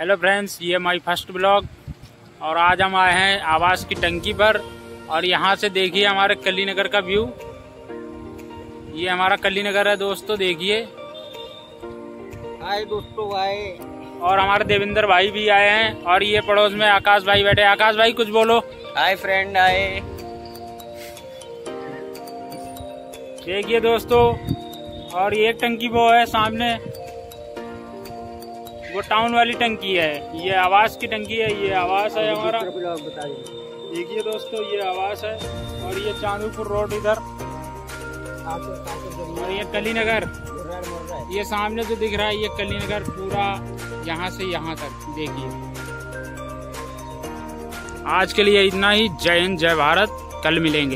Hello friends, ये my first blog. और आज हम आए हैं आवास की टंकी पर और यहाँ से देखिए हमारे कली नगर का व्यू। ये हमारा कली नगर है दोस्तों, देखिए। हाय दोस्तों, हाय। और हमारे देवेंद्र भाई भी आए हैं और ये पड़ोस में आकाश भाई बैठे। आकाश भाई कुछ बोलो। Hi friend, hi. देखिए दोस्तों, और ये एक टंकी वो है सामने, वो टाउन वाली टंकी है। ये आवास की टंकी है, ये आवास है हमारा। देखिए दोस्तों, ये आवास है। और ये चांदपुर रोड इधर, और ये कली नगर, ये सामने जो दिख रहा है ये कली नगर पूरा, यहाँ से यहाँ तक। देखिए, आज के लिए इतना ही। जय हिंद, जय भारत। कल मिलेंगे।